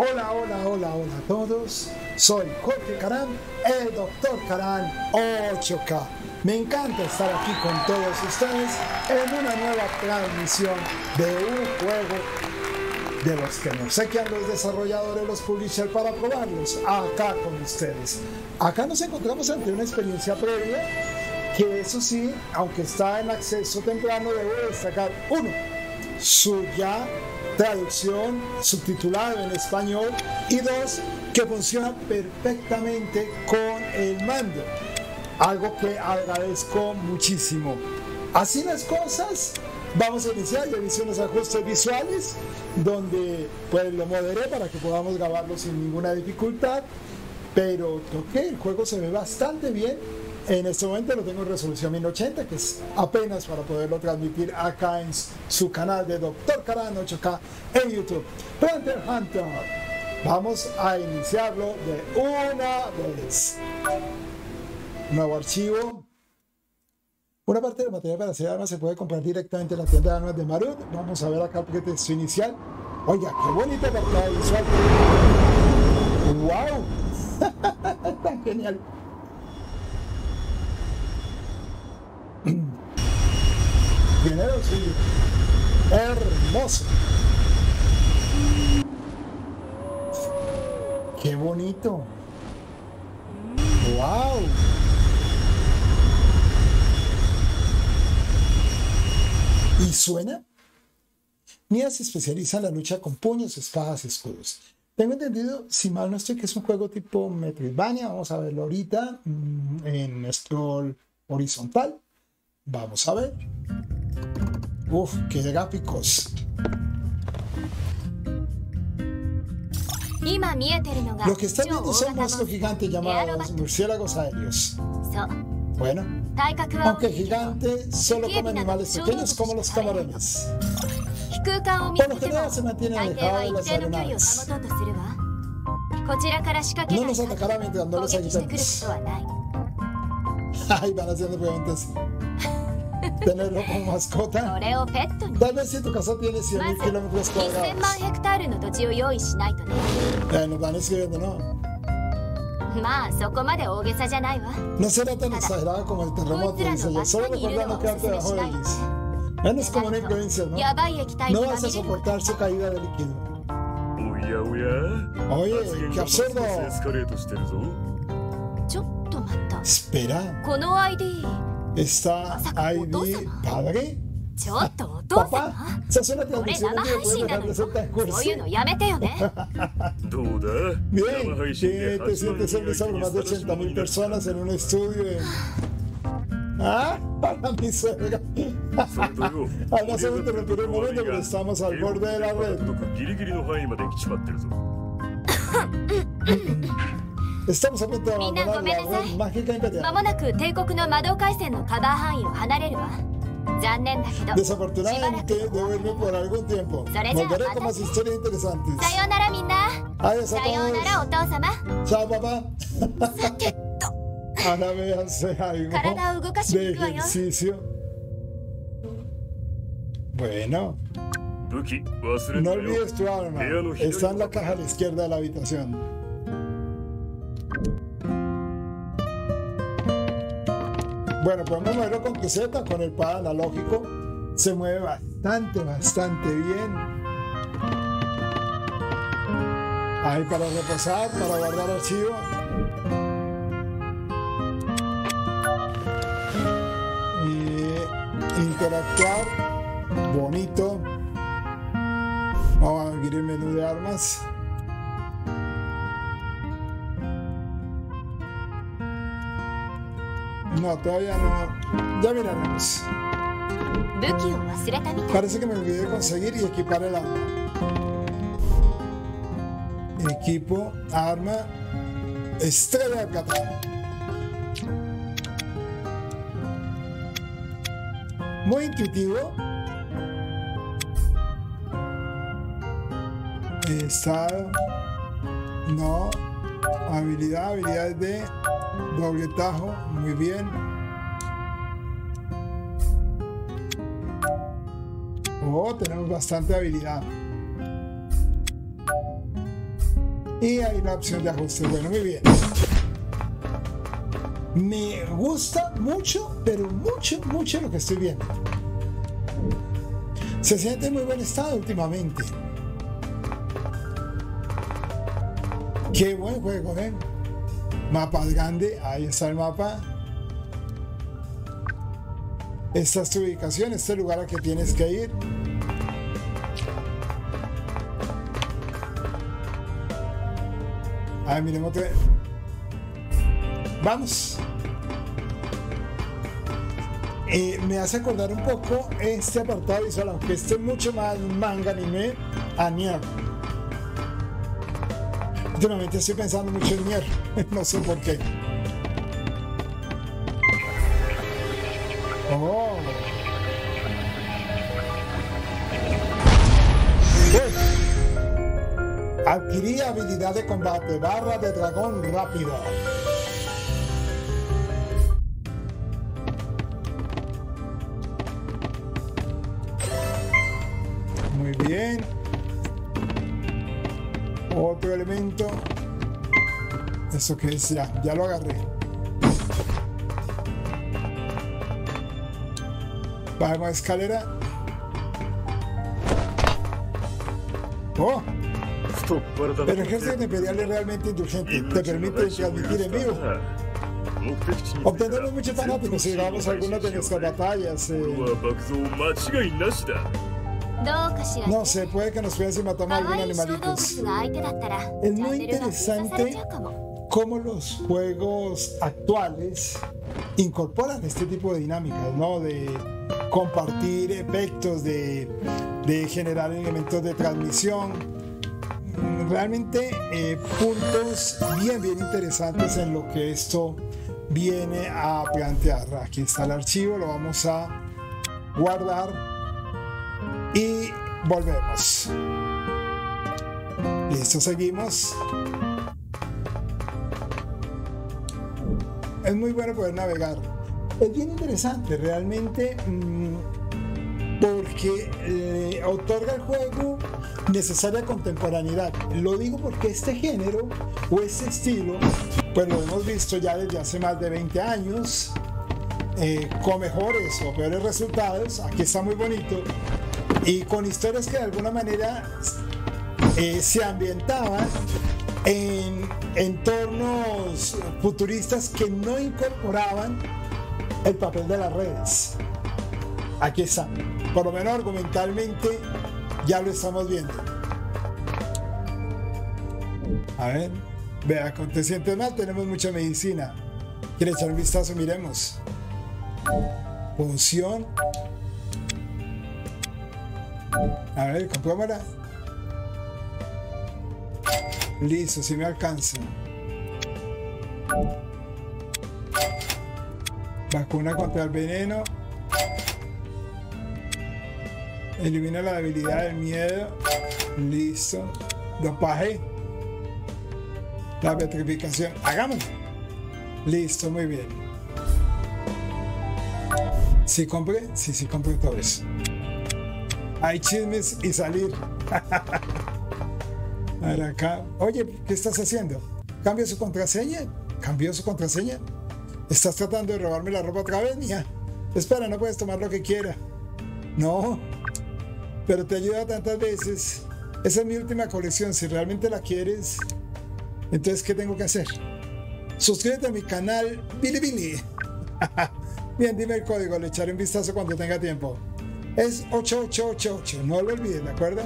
Hola a todos, soy Jorge Karam, el Dr. Karam 8K. Me encanta estar aquí con todos ustedes en una nueva transmisión de un juego de los que no sequean los desarrolladores, los publishers para probarlos, acá con ustedes. Acá nos encontramos ante una experiencia previa que, eso sí, aunque está en acceso temprano, debo destacar uno, su ya traducción subtitulada en español, y dos, que funciona perfectamente con el mando, algo que agradezco muchísimo. Así las cosas, vamos a iniciar. Yo hice unos ajustes visuales donde pues lo moderé para que podamos grabarlo sin ninguna dificultad, pero el juego se ve bastante bien. En este momento lo tengo en resolución 1080, que es apenas para poderlo transmitir acá en su canal de DrKaram8K en YouTube. Frontier Hunter, vamos a iniciarlo de una vez. Nuevo archivo. Una parte del material para hacer armas se puede comprar directamente en la tienda de armas de Marut. Vamos a ver acá el pretexto inicial. Oiga, qué bonito portada visual. ¡Wow! Tan genial. Dinero, sí. Hermoso. Qué bonito. Wow. ¿Y suena? Nier se especializa en la lucha con puños, espadas y escudos. Tengo entendido, si mal no estoy, que es un juego tipo Metroidvania. Vamos a verlo ahorita en scroll horizontal. Vamos a ver. Uf, qué gráficos. Lo que están viendo son monstruos gigantes llamados murciélagos aéreos. Bueno, aunque gigante, solo come animales pequeños como los camarones. Por lo general se mantienen alejados de las aeronaves. No nos atacará mientras no los ayudemos. Ay, van haciendo preguntas. Tenerlo como mascota. Tal vez si tu casa tiene 100.000 kilómetros cuadrados. Nos van escribiendo, ¿no? No será tan exagerada como el terremoto, dice yo. Solo recuerda no quedarte debajo de ellos. Menos como una influencia, ¿no? No vas a soportar su caída de líquido. Oye, qué absurdo. Espera. Está ID padre. Papá, esa es una transmisión en vivo, pueden dejar de ser tan cursi. Bien, ¿qué te sientes en besar más de 80.000 personas en un estudio? ¿Ah? Para mi suegra. Además, se interrumpió el momento, pero estamos al borde de la red. Estamos a punto de abandonar la red mágica imperial. Desafortunadamente, debo irme por algún tiempo. Volveré con más historias interesantes. Adiós a todos. Chao, papá. Ahora véanse algo de ejercicio. Bueno. No olvides tu arma. Está en la caja a la izquierda de la habitación. Bueno, podemos moverlo con cruceta, con el pad analógico. Se mueve bastante bien. Ahí para reposar, para guardar archivo. Interactuar. Bonito. Vamos a abrir el menú de armas. No, todavía no. Ya miraremos. Parece que me olvidé de conseguir y equipar el arma. Equipo, arma, estrella de katana. Muy intuitivo. Estado. No. Habilidades de doble tajo. Muy bien. Oh, tenemos bastante habilidad. y hay la opción de ajuste. Bueno, muy bien. Me gusta mucho, pero mucho, mucho lo que estoy viendo. Se siente en muy buen estado últimamente. Qué buen juego, ¿eh? Mapa grande, ahí está el mapa. Esta es tu ubicación, este lugar a que tienes que ir. A ver, miremos otra vez. Vamos. Me hace acordar un poco este apartado visual, aunque este es mucho más manga anime a Nier. Últimamente estoy pensando mucho en Nier, no sé por qué. Oh. Adquirí habilidad de combate, barra de dragón rápido. Muy bien. Otro elemento. Eso que es, ya lo agarré. Bajamos la escalera. Oh. Pero el jefe de imperial es realmente indulgente. Te permite transmitir en vivo. Obtendremos mucho fanáticos si grabamos algunas de nuestras batallas. No sé, puede que nos vean si matamos a algún animalitos. Es muy interesante cómo los juegos actuales incorporan este tipo de dinámicas, ¿no? De compartir efectos, de generar elementos de transmisión. Realmente puntos bien, bien interesantes en lo que esto viene a plantear. Aquí está el archivo, lo vamos a guardar y volvemos. Listo, seguimos. Es muy bueno poder navegar. Es bien interesante realmente porque le otorga al juego necesaria contemporaneidad. Lo digo porque este género o este estilo, pues lo hemos visto ya desde hace más de 20 años, con mejores o peores resultados. Aquí está muy bonito, y con historias que de alguna manera se ambientaban en entornos futuristas que no incorporaban el papel de las redes. Aquí está, por lo menos argumentalmente ya lo estamos viendo. A ver, vea, con te sientes mal, tenemos mucha medicina. ¿Quieres echar un vistazo? Miremos. Poción. A ver, con cámara. Listo, si me alcanza. Vacuna contra el veneno. Elimina la debilidad del miedo. Listo. Dopaje. La petrificación. Hagámoslo. Listo, muy bien. ¿Sí compré? Sí, sí compré todo eso. Hay chismes y salir. A ver acá. Oye, ¿qué estás haciendo? ¿Cambia su contraseña? ¿Cambió su contraseña? ¿Estás tratando de robarme la ropa otra vez, mía? Espera, no puedes tomar lo que quiera. No. Pero te ayuda tantas veces. Esa es mi última colección. Si realmente la quieres, entonces ¿qué tengo que hacer? Suscríbete a mi canal Bilibili. Bien, dime el código, le echaré un vistazo cuando tenga tiempo. Es 8888, no lo olvides, ¿de acuerdo?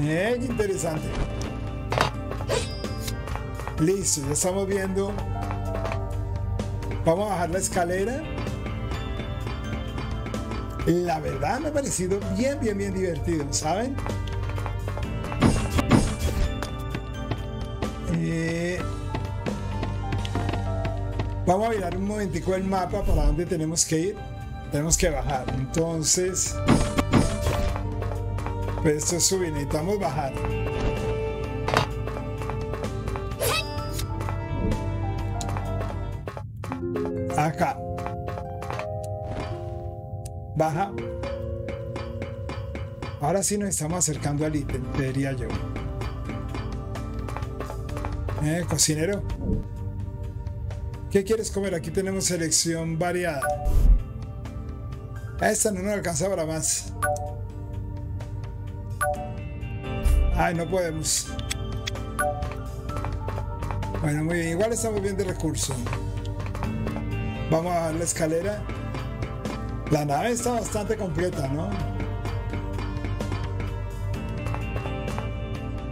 Qué interesante. Listo, ya estamos viendo. Vamos a bajar la escalera. La verdad me ha parecido bien, bien, bien divertido, ¿saben? Vamos a mirar un momentico el mapa para dónde tenemos que ir. Tenemos que bajar, entonces... Pues esto es subir, necesitamos bajar. Acá. Baja. Ahora sí nos estamos acercando al ítem, diría yo. Cocinero, ¿qué quieres comer? Aquí tenemos selección variada. A esta no nos alcanza para más. Ay, no podemos. Bueno, muy bien, igual estamos bien de recursos. Vamos a bajar la escalera. La nave está bastante completa, ¿no?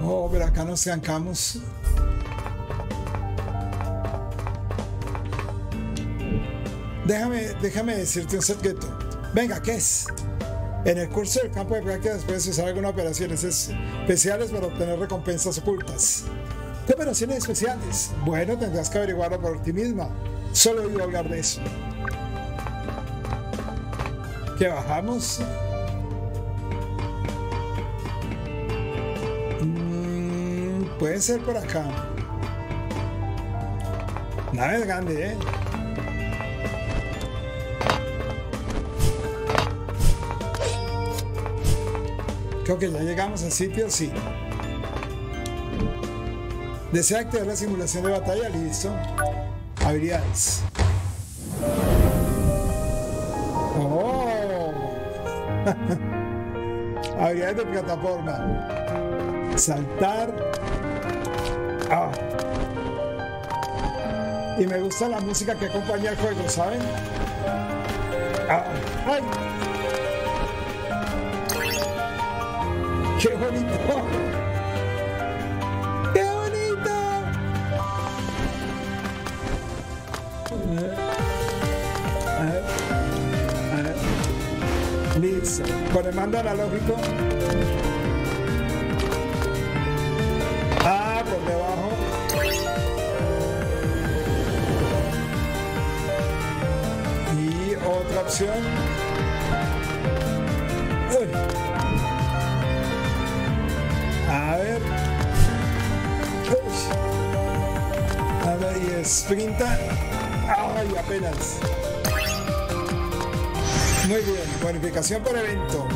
Oh, pero acá nos trancamos. Déjame decirte un secreto. Venga, ¿qué es? En el curso del campo de prácticas puedes usar algunas operaciones especiales para obtener recompensas ocultas. ¿Qué operaciones especiales? Bueno, tendrás que averiguarlo por ti misma. Solo he oído hablar de eso. ¿Qué bajamos? Puede ser por acá. Nave es grande, ¿eh? Creo que ya llegamos al sitio, sí. Desea activar la simulación de batalla, listo. Habilidades. Oh. Habilidades de plataforma. Saltar. Ah. Y me gusta la música que acompaña el juego, ¿saben? Ah. ¡Ay! ¡Qué bonito! ¡Qué bonito! Listo. Con el mando analógico. Ah, por debajo. Y otra opción. Uy. A ver. Nada, y sprinta. Ay, apenas. Muy bien, bonificación por evento.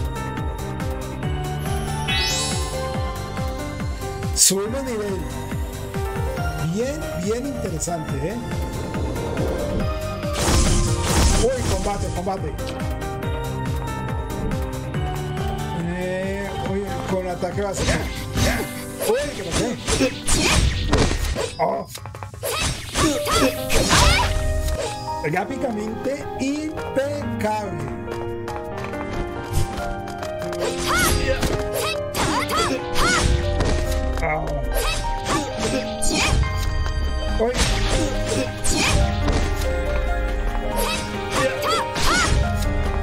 Sube nivel. Bien, bien interesante, ¿eh? Uy, combate, combate. Uy, con ataque básico. Uy, ¿qué pasó? Oh. Gráficamente impecable. Oh. Uy.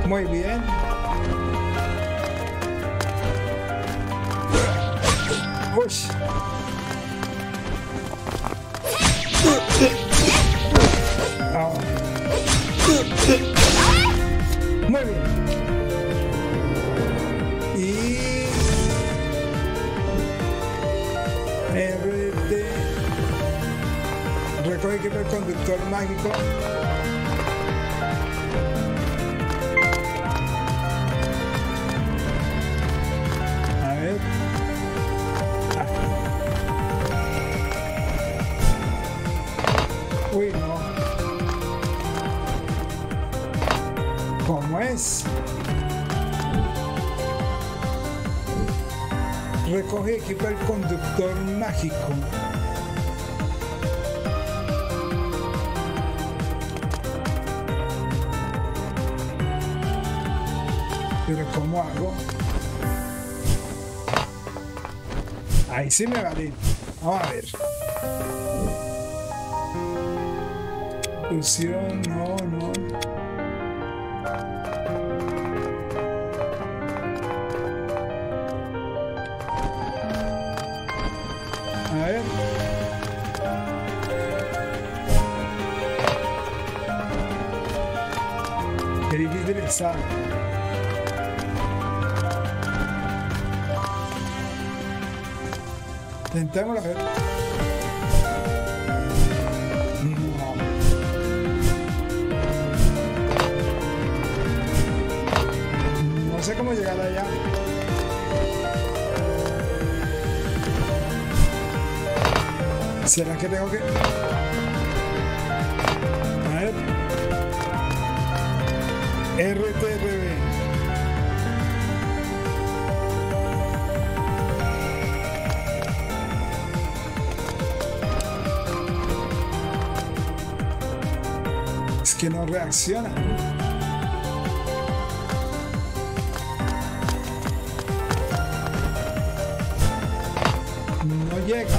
Muy bien. Uy. Oh. Muy bien. Y RT recoge que el conductor mágico. A ver. Uy, no. ¿Cómo es? Recoge y equipa el conductor mágico. Pero ¿cómo hago? Ahí sí me vale. Vamos a ver. No, no. A ver. Qué difícil está. Intentemos la ver. No sé cómo llegar allá. hacia la que tengo que... A ver. RTRB. Es que no reacciona. No llega.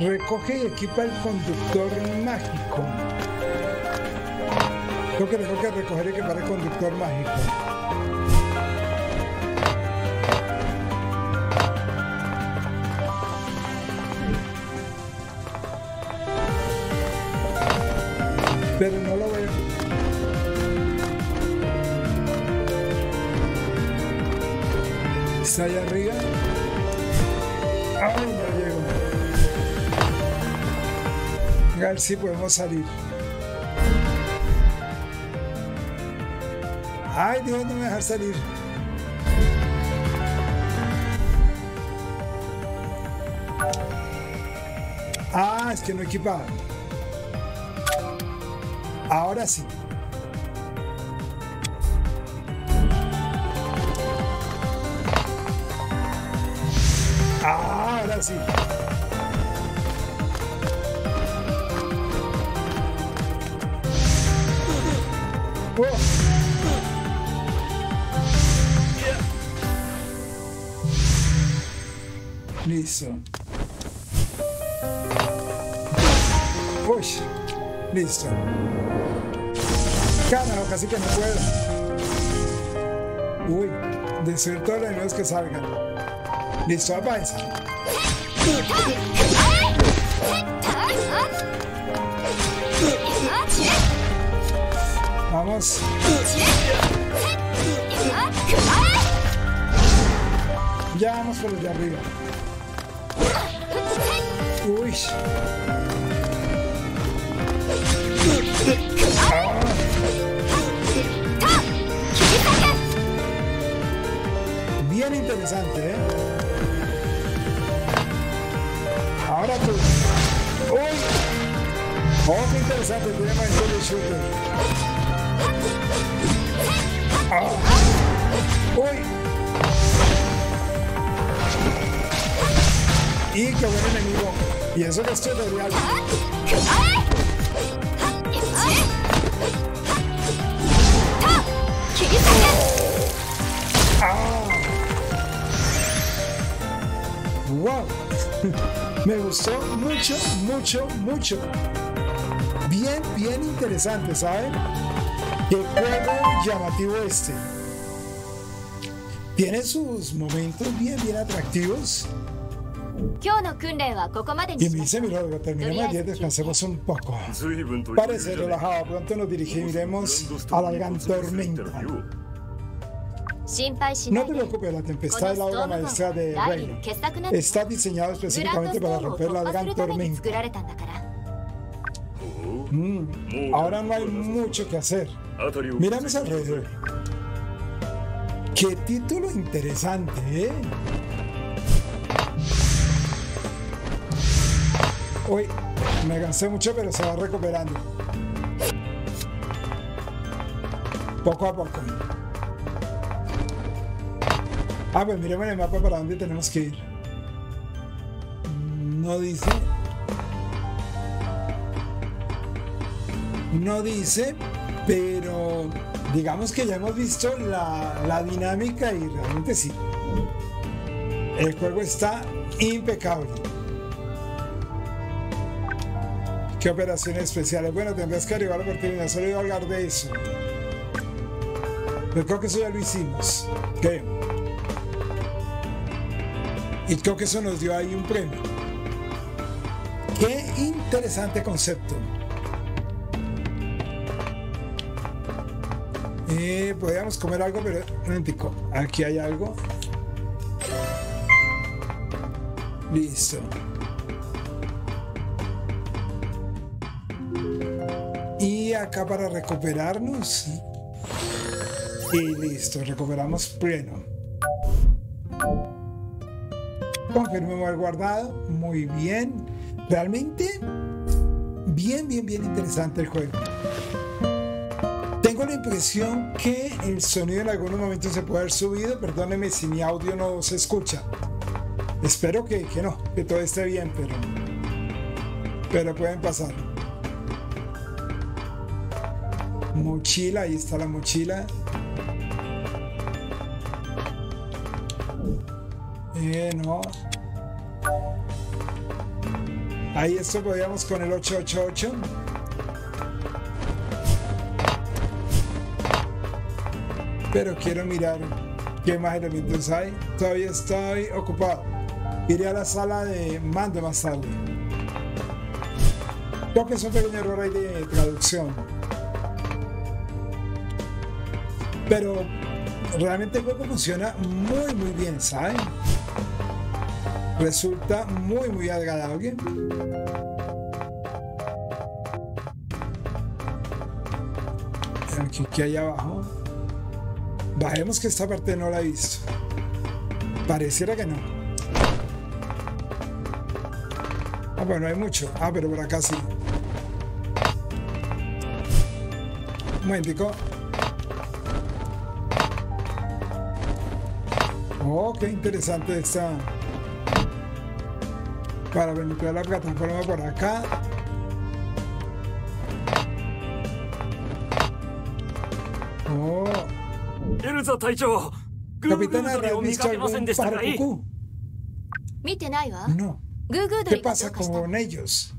Recoge y equipa el conductor mágico. Creo que tengo que recoger y equipar el conductor mágico. Pero no lo veo. ¿Está allá arriba? ¡Ay, no llego! A ver si podemos salir. Ay, Dios, no me dejar salir. Ah, es que no equipaba. Ahora sí. Ahora sí. ¡Wow! Listo. Push. Listo. Carajo, casi que no puedo. Uy, destruir todos los enemigos que salgan. Listo, avanza. Vamos. Ya vamos por los de arriba. Uy. Ah. Bien interesante, ¿eh? Ahora tú. Uy. Oh, qué interesante. Tiene más de shooter. Ah. Uy. Y qué buen enemigo. Y eso que estoy de real. Ah. Wow. Me gustó mucho, mucho, mucho. Bien, bien interesante, ¿saben? Qué juego llamativo este. Tiene sus momentos bien, bien atractivos. Y me dice, mira, terminemos ayer, descansemos un poco. Parece relajado, pronto nos dirigiremos a la gran tormenta. No te preocupes, la tempestad es la obra maestra de Reino. Está diseñado específicamente para romper la gran tormenta. Ahora no hay mucho que hacer. Miramos alrededor. Qué título interesante, ¿eh? Uy, me cansé mucho, pero se va recuperando. Poco a poco. Ah, pues miremos el mapa para dónde tenemos que ir. No dice... No dice, pero digamos que ya hemos visto la dinámica y realmente sí. El juego está impecable. ¿Qué operaciones especiales? Bueno, tendrás que arribar a la oportunidad, solo iba a hablar de eso. Pero creo que eso ya lo hicimos. ¿Qué? Y creo que eso nos dio ahí un premio. Qué interesante concepto. Podríamos comer algo, pero un momentico. Aquí hay algo. Listo. Y acá para recuperarnos. Y listo, recuperamos pleno. Confirmemos el guardado. Muy bien. Realmente bien interesante el juego. Tengo la impresión que el sonido en algunos momentos se puede haber subido. Perdónenme si mi audio no se escucha. Espero que no, que todo esté bien, pero pueden pasar. Mochila, ahí está la mochila. No. Ahí esto podíamos con el 888. Pero quiero mirar qué más elementos hay. Todavía estoy ocupado. Iré a la sala de mando más tarde. Creo que es un pequeño error ahí de traducción. Pero realmente el juego funciona muy bien, ¿saben? Resulta muy agradable. Aquí hay abajo. Bajemos que esta parte no la he visto. Pareciera que no. Ah, bueno, hay mucho. Ah, pero por acá sí. Un momentico. Oh, qué interesante esta. Para penetrar la plataforma por acá. Oh. Capitana, ¿has visto algún pájaro cucú? No. ¿Qué pasa con ellos?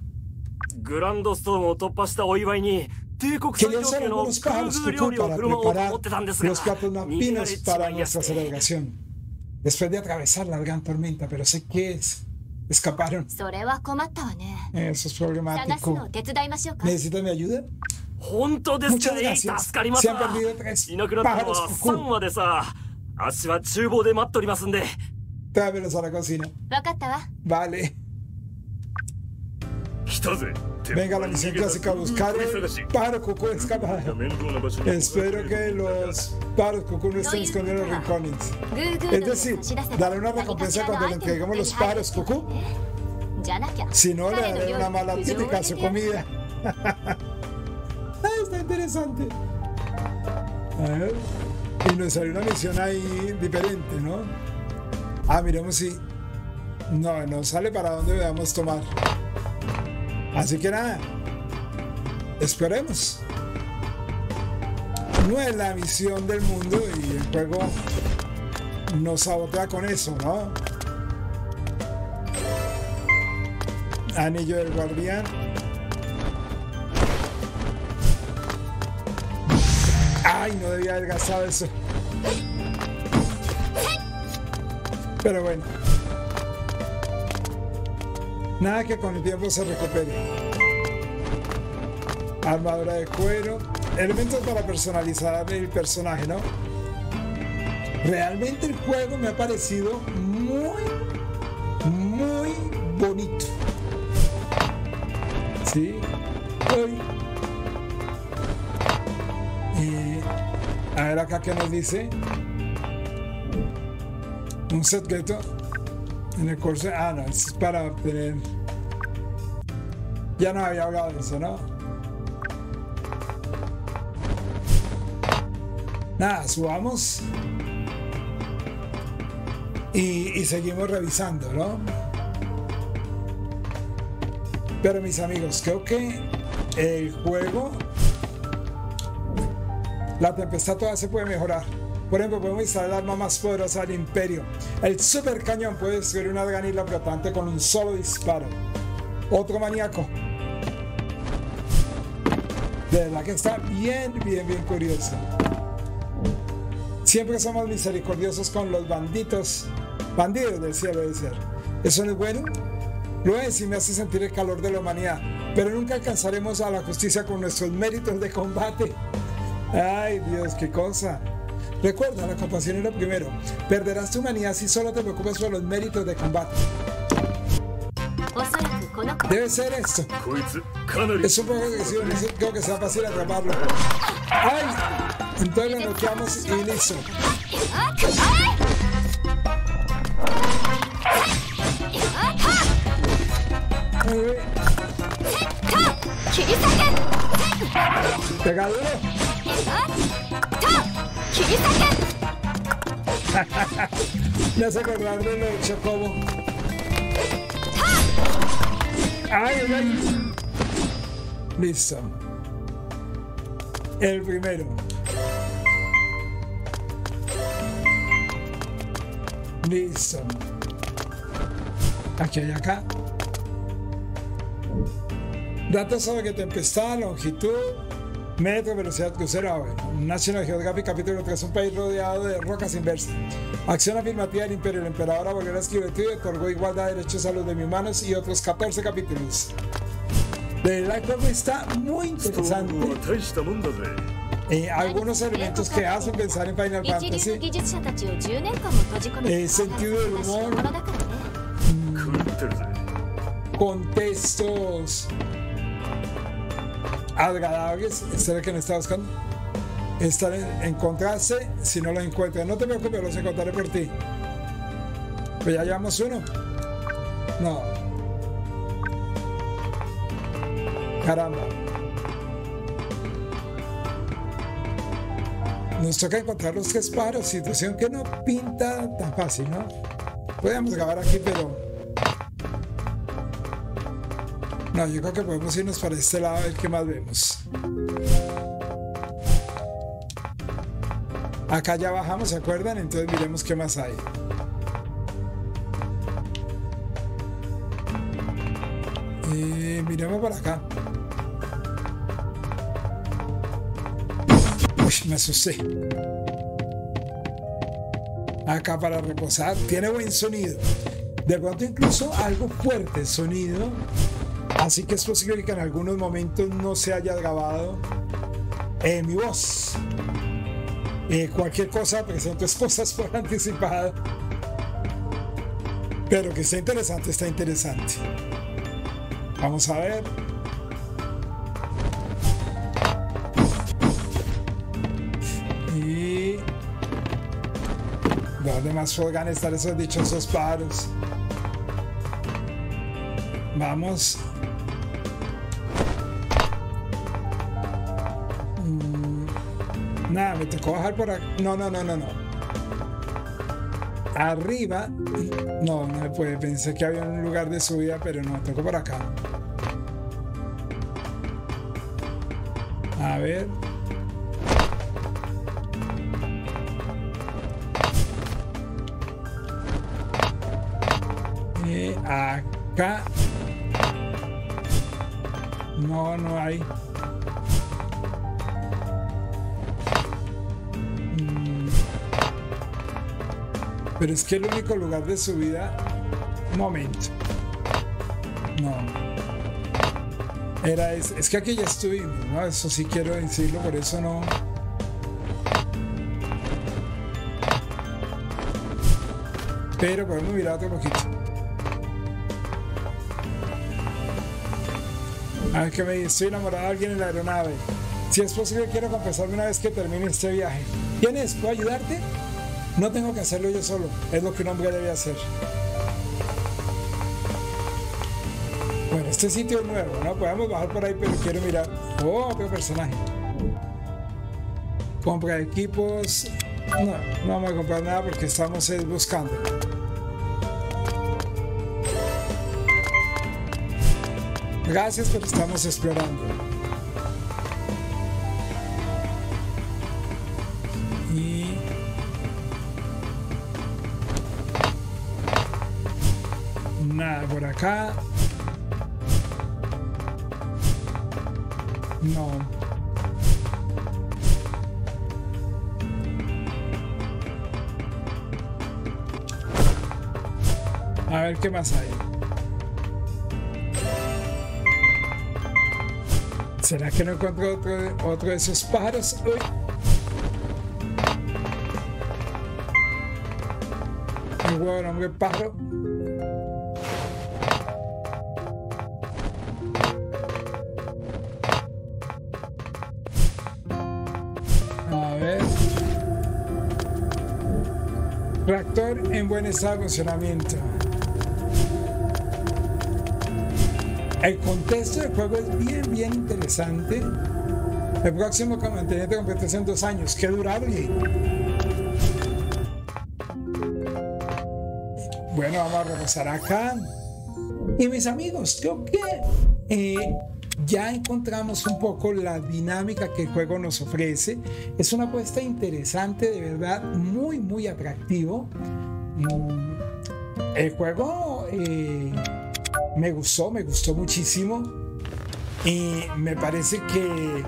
Que lanzan algunos pájaros cucú para preparar los platos napinos para nuestra celebración. Después de atravesar la gran tormenta, pero sé qué es. Escaparon. Eso es problemático. ¿Necesitan mi ayuda? Muchas gracias. Se han perdido 3 pájaros cucú. Tráemelos a la cocina. Vale. Venga, la misión clásica, buscar el pájaro cucú escapado. Espero que los pájaros cucú no estén escondidos en los rincones. Es decir, daré una recompensa cuando le entreguemos los pájaros cucú. Si no, le daré una mala típica a su comida. Está interesante. A ver. Y nos salió una misión ahí diferente, ¿no? Ah, miremos si... No, no sale para dónde debamos tomar. Así que nada, esperemos. No es la misión del mundo y el juego nos sabotea con eso, ¿no? Anillo del guardián. Ay, no debía haber gastado eso. Pero bueno. Nada que con el tiempo se recupere. Armadura de cuero. Elementos para personalizar el personaje, ¿no? Realmente el juego me ha parecido muy bonito. ¿Sí? A ver acá qué nos dice. Un secreto. En el curso, ah no, es para obtener. Ya no había hablado de eso, ¿no? Nada, subamos y seguimos revisando, ¿no? Pero mis amigos, creo que el juego, la tempestad todavía se puede mejorar. Por ejemplo, podemos instalar el arma más poderosa del imperio. El super cañón puede destruir una gran isla flotante con un solo disparo. Otro maníaco. De verdad que está bien curioso. Siempre somos misericordiosos con los bandidos del cielo de ser. Eso no es bueno. Lo es y me hace sentir el calor de la humanidad. Pero nunca alcanzaremos a la justicia con nuestros méritos de combate. Ay, Dios, qué cosa. Recuerda, la compasión es lo primero. Perderás tu humanidad si solo te preocupas por los méritos de combate. Debe ser esto. Es un poco agresivo, creo que sea fácil atraparlo. ¡Ay! Entonces lo bloqueamos y listo. Pegaduro. Me hace acordar de lo de Chocobo. Ay, ay. Listo. El primero. Listo. Aquí hay acá. Datos sobre que tempestad, longitud, metro, velocidad, crucero. A ver, National Geographic capítulo 3, un país rodeado de rocas inversas. Acción afirmativa del imperio. El emperador abolió la esclavitud y otorgó igualdad de derechos a los demi-humanos y otros 14 capítulos. De la cual está muy interesante. Algunos elementos que hacen pensar en Final Fantasy. Sentido del humor. Contextos agradables. Este es el que me está buscando. Estar en contraste. Si no los encuentras, no te preocupes, los encontraré por ti. Pues ya llevamos uno. No. Caramba. Nos toca encontrar los 3 pájaros. Situación que no pinta tan fácil, ¿no? Podríamos acabar aquí, pero... no, yo creo que podemos irnos para este lado, a ver qué más vemos. Acá ya bajamos, ¿se acuerdan? Entonces miremos qué más hay. Miremos para acá. Uy, me asusté. Acá para reposar. Tiene buen sonido. De pronto incluso algo fuerte el sonido. Así que es posible que en algunos momentos no se haya grabado mi voz. Cualquier cosa, presento cosas por anticipado. Pero que está interesante, está interesante. Vamos a ver. Y... ¿dónde más podrán estar esos dichosos paros? Vamos. Nada, me tocó bajar por acá. No. Arriba. No, pues pensé que había un lugar de subida, pero no, tocó por acá. A ver. Acá. No hay. Pero es que el único lugar de subida... momento. No. Era ese. Es que aquí ya estuvimos, ¿no? Eso sí quiero decirlo, por eso no... pero podemos mirar otro poquito. A ver, que me estoy enamorado de alguien en la aeronave. Si es posible, quiero confesarme una vez que termine este viaje. ¿Tienes? ¿Puedo ayudarte? No tengo que hacerlo yo solo, es lo que un hombre debe hacer. Bueno, este sitio es nuevo, ¿no? Podemos bajar por ahí, pero quiero mirar. ¡Oh, otro personaje! Compra equipos. No vamos a comprar nada porque estamos buscando. Gracias, pero estamos explorando. Por acá no. A ver qué más hay. ¿Será que no encuentro otro de esos pájaros? Uy. un huevo, hombre, pájaro. A ver. Reactor en buen estado de funcionamiento. El contexto del juego es bien interesante. El próximo contendiente competencia en 2 años. ¡Qué durable! Bueno, vamos a repasar acá. Y mis amigos, creo que ya encontramos un poco la dinámica que el juego nos ofrece. Es una apuesta interesante, de verdad, muy atractivo. El juego me gustó muchísimo. Y me parece que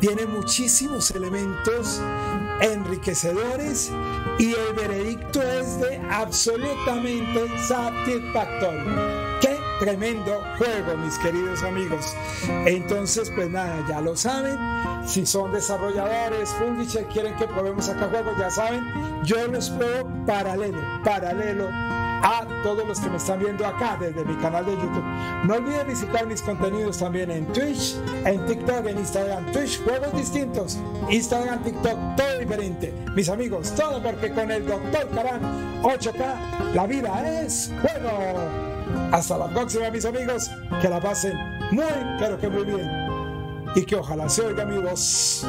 tiene muchísimos elementos enriquecedores y el veredicto es de absolutamente satisfactorio. ¡Qué tremendo juego, mis queridos amigos! Entonces, pues nada, ya lo saben. Si son desarrolladores, publishers, quieren que probemos acá juegos, ya saben, yo los pruebo paralelo a todos los que me están viendo acá desde mi canal de YouTube. No olviden visitar mis contenidos también en Twitch, en TikTok, en Instagram. Twitch, juegos distintos, Instagram, TikTok, todo diferente. Mis amigos, todo porque con el Dr. Karam 8K la vida es juego. Hasta la próxima, mis amigos, que la pasen muy, pero que muy bien. Y que ojalá se oiga mi voz.